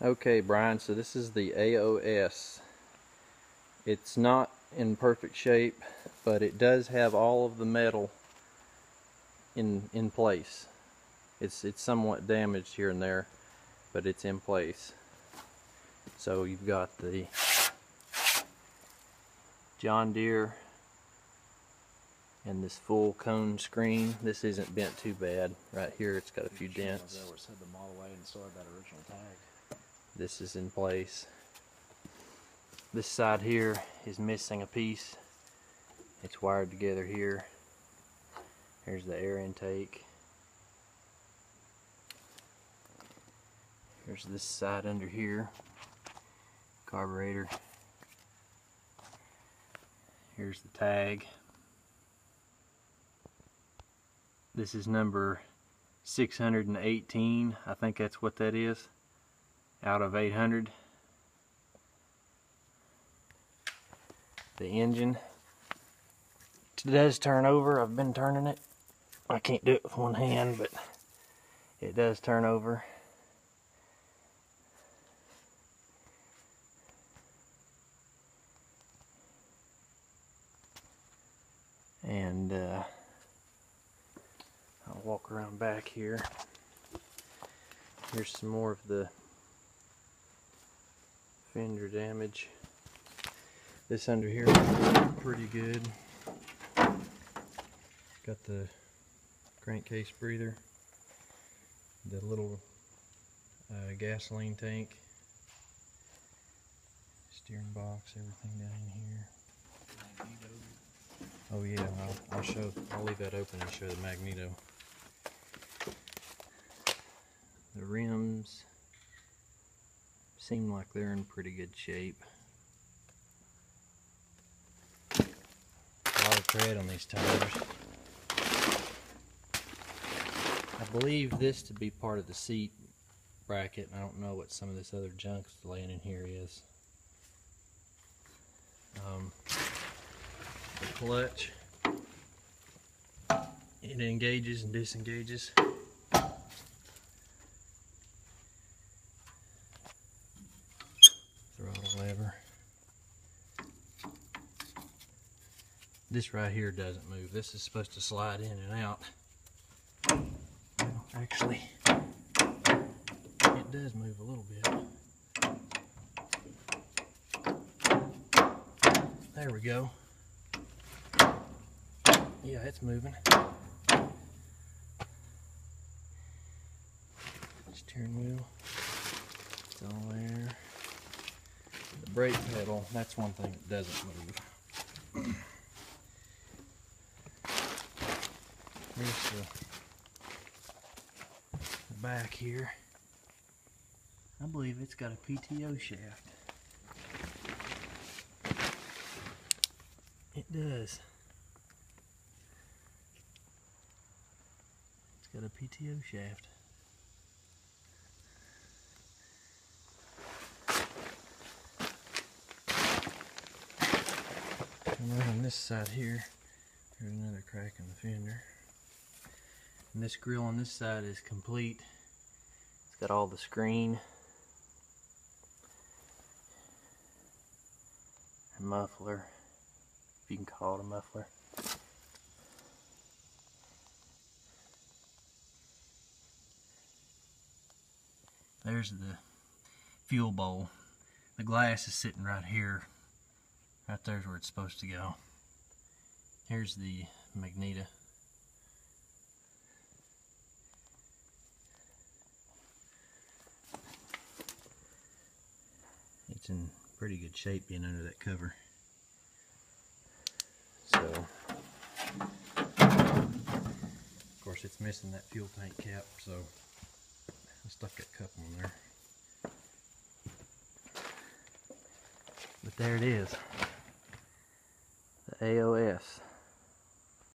Okay, Brian, so this is the AOS. It's not in perfect shape, but it does have all of the metal in place. It's somewhat damaged here and there, but it's in place. So you've got the John Deere and this full cone screen. This isn't bent too bad. Right here it's got a few dents. The Model A and still had that original tag. This is in place. This side here is missing a piece. It's wired together here. Here's the air intake. Here's this side under here. Carburetor. Here's the tag. This is number 618. I think that's what that is. Out of 800. The engine, it does turn over. I've been turning it. I can't do it with one hand, but it does turn over. And I'll walk around back here. Here's some more of the fender damage. This under here is pretty good. Got the crankcase breather, the little gasoline tank, steering box, everything down in here. Oh yeah, I'll leave that open and show the magneto. The rims seem like they're in pretty good shape. A lot of tread on these tires. I believe this to be part of the seat bracket. I don't know what some of this other junk laying in here is. The clutch. It engages and disengages. This right here doesn't move. This is supposed to slide in and out. Well, actually, it does move a little bit. There we go. Yeah, it's moving. Steering wheel. It's all there. The brake pedal, that's one thing that doesn't move. Here's the back here. I believe it's got a PTO shaft. It does. It's got a PTO shaft. And right on this side here, there's another crack in the fender. And this grill on this side is complete. It's got all the screen and muffler, if you can call it a muffler. There's the fuel bowl. The glass is sitting right here. Right there's where it's supposed to go. Here's the magneto. It's in pretty good shape being under that cover. So, of course, it's missing that fuel tank cap, so I stuck that cup on there. But there it is, the AOS.